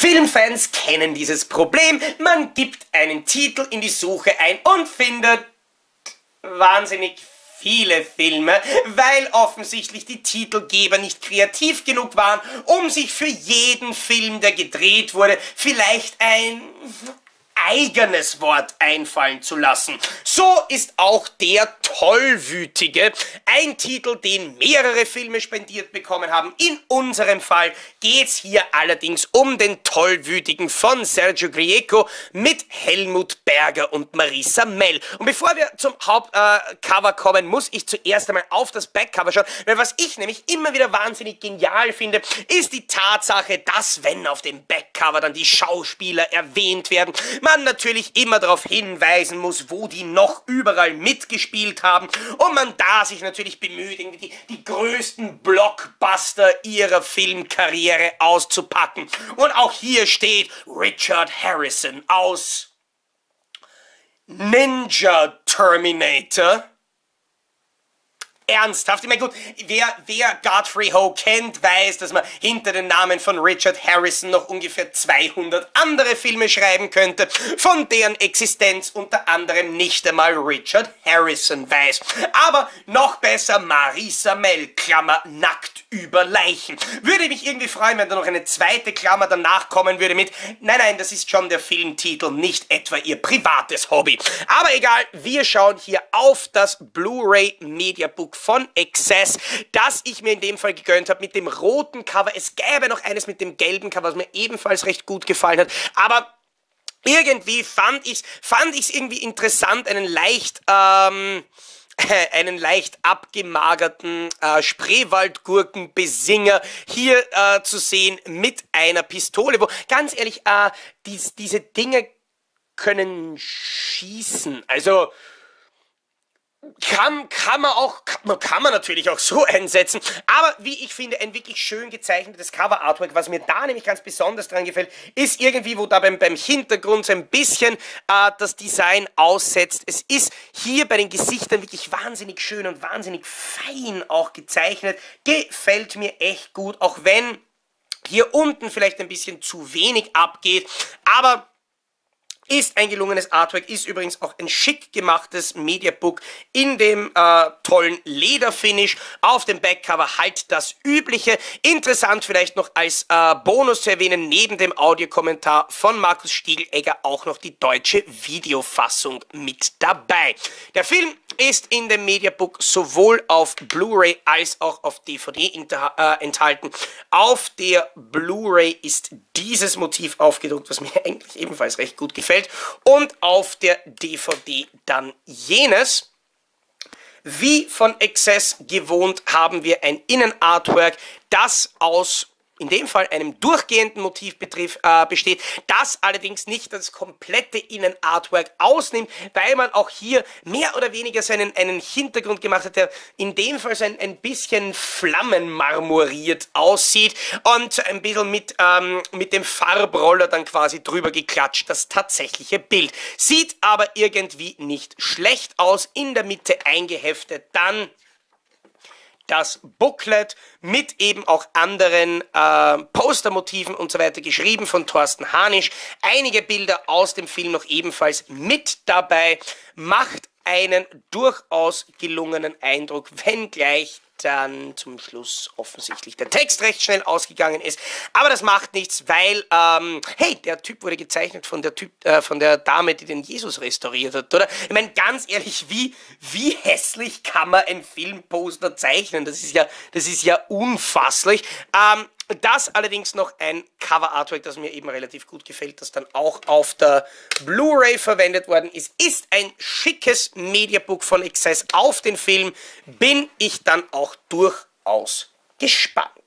Filmfans kennen dieses Problem. Man gibt einen Titel in die Suche ein und findet wahnsinnig viele Filme, weil offensichtlich die Titelgeber nicht kreativ genug waren, um sich für jeden Film, der gedreht wurde, vielleicht ein eigenes Wort einfallen zu lassen. So ist auch der Tollwütige, ein Titel, den mehrere Filme spendiert bekommen haben. In unserem Fall geht's hier allerdings um den Tollwütigen von Sergio Grieco mit Helmut Berger und Marisa Mell. Und bevor wir zum Hauptcover kommen, muss ich zuerst einmal auf das Backcover schauen, weil was ich nämlich immer wieder wahnsinnig genial finde, ist die Tatsache, dass wenn auf dem Backcover dann die Schauspieler erwähnt werden, man natürlich immer darauf hinweisen muss, wo die noch überall mitgespielt haben und man da sich natürlich bemüht, irgendwie die größten Blockbuster ihrer Filmkarriere auszupacken. Und auch hier steht Richard Harrison aus Ninja Terminator. Ernsthaft? Ich meine, gut, wer Godfrey Ho kennt, weiß, dass man hinter den Namen von Richard Harrison noch ungefähr 200 andere Filme schreiben könnte, von deren Existenz unter anderem nicht einmal Richard Harrison weiß. Aber noch besser Marisa Mell, Klammer, nackt über Leichen. Würde mich irgendwie freuen, wenn da noch eine zweite Klammer danach kommen würde mit, nein, nein, das ist schon der Filmtitel, nicht etwa ihr privates Hobby. Aber egal, wir schauen hier auf das Blu-ray Mediabook von Exzess, das ich mir in dem Fall gegönnt habe mit dem roten Cover. Es gäbe noch eines mit dem gelben Cover, was mir ebenfalls recht gut gefallen hat, aber irgendwie fand ich's irgendwie interessant, einen leicht abgemagerten Spreewaldgurkenbesinger hier zu sehen mit einer Pistole, wo, ganz ehrlich, diese Dinge können schießen, also kann man natürlich auch so einsetzen, aber wie ich finde, ein wirklich schön gezeichnetes Cover-Artwork. Was mir da nämlich ganz besonders dran gefällt, ist irgendwie, wo da beim Hintergrund so ein bisschen das Design aussetzt. Es ist hier bei den Gesichtern wirklich wahnsinnig schön und wahnsinnig fein auch gezeichnet. Gefällt mir echt gut, auch wenn hier unten vielleicht ein bisschen zu wenig abgeht, aber ist ein gelungenes Artwork, ist übrigens auch ein schick gemachtes Mediabook in dem tollen Lederfinish. Auf dem Backcover halt das Übliche. Interessant vielleicht noch als Bonus zu erwähnen, neben dem Audiokommentar von Markus Stiegelegger auch noch die deutsche Videofassung mit dabei. Der Film ist in dem Mediabook sowohl auf Blu-ray als auch auf DVD enthalten. Auf der Blu-ray ist dieses Motiv aufgedruckt, was mir eigentlich ebenfalls recht gut gefällt. Und auf der DVD dann jenes. Wie von Exzess gewohnt haben wir ein Innenartwork, das aus in dem Fall einem durchgehenden Motiv besteht, das allerdings nicht das komplette Innenartwork ausnimmt, weil man auch hier mehr oder weniger so einen Hintergrund gemacht hat, der in dem Fall so ein bisschen flammenmarmoriert aussieht und ein bisschen mit dem Farbroller dann quasi drüber geklatscht, das tatsächliche Bild. Sieht aber irgendwie nicht schlecht aus, in der Mitte eingeheftet dann das Booklet mit eben auch anderen Postermotiven und so weiter, geschrieben von Thorsten Hanisch. Einige Bilder aus dem Film noch ebenfalls mit dabei. Macht einen durchaus gelungenen Eindruck, wenngleich dann zum Schluss offensichtlich der Text recht schnell ausgegangen ist. Aber das macht nichts, weil, hey, der Typ wurde gezeichnet von der Dame, die den Jesus restauriert hat, oder? Ich meine, ganz ehrlich, wie hässlich kann man einen Filmposter zeichnen? Das ist ja unfasslich. Das allerdings noch ein Cover-Artwork, das mir eben relativ gut gefällt, das dann auch auf der Blu-ray verwendet worden ist. Ist ein schickes Mediabook von Exzess auf den Film. Bin ich dann auch durchaus gespannt.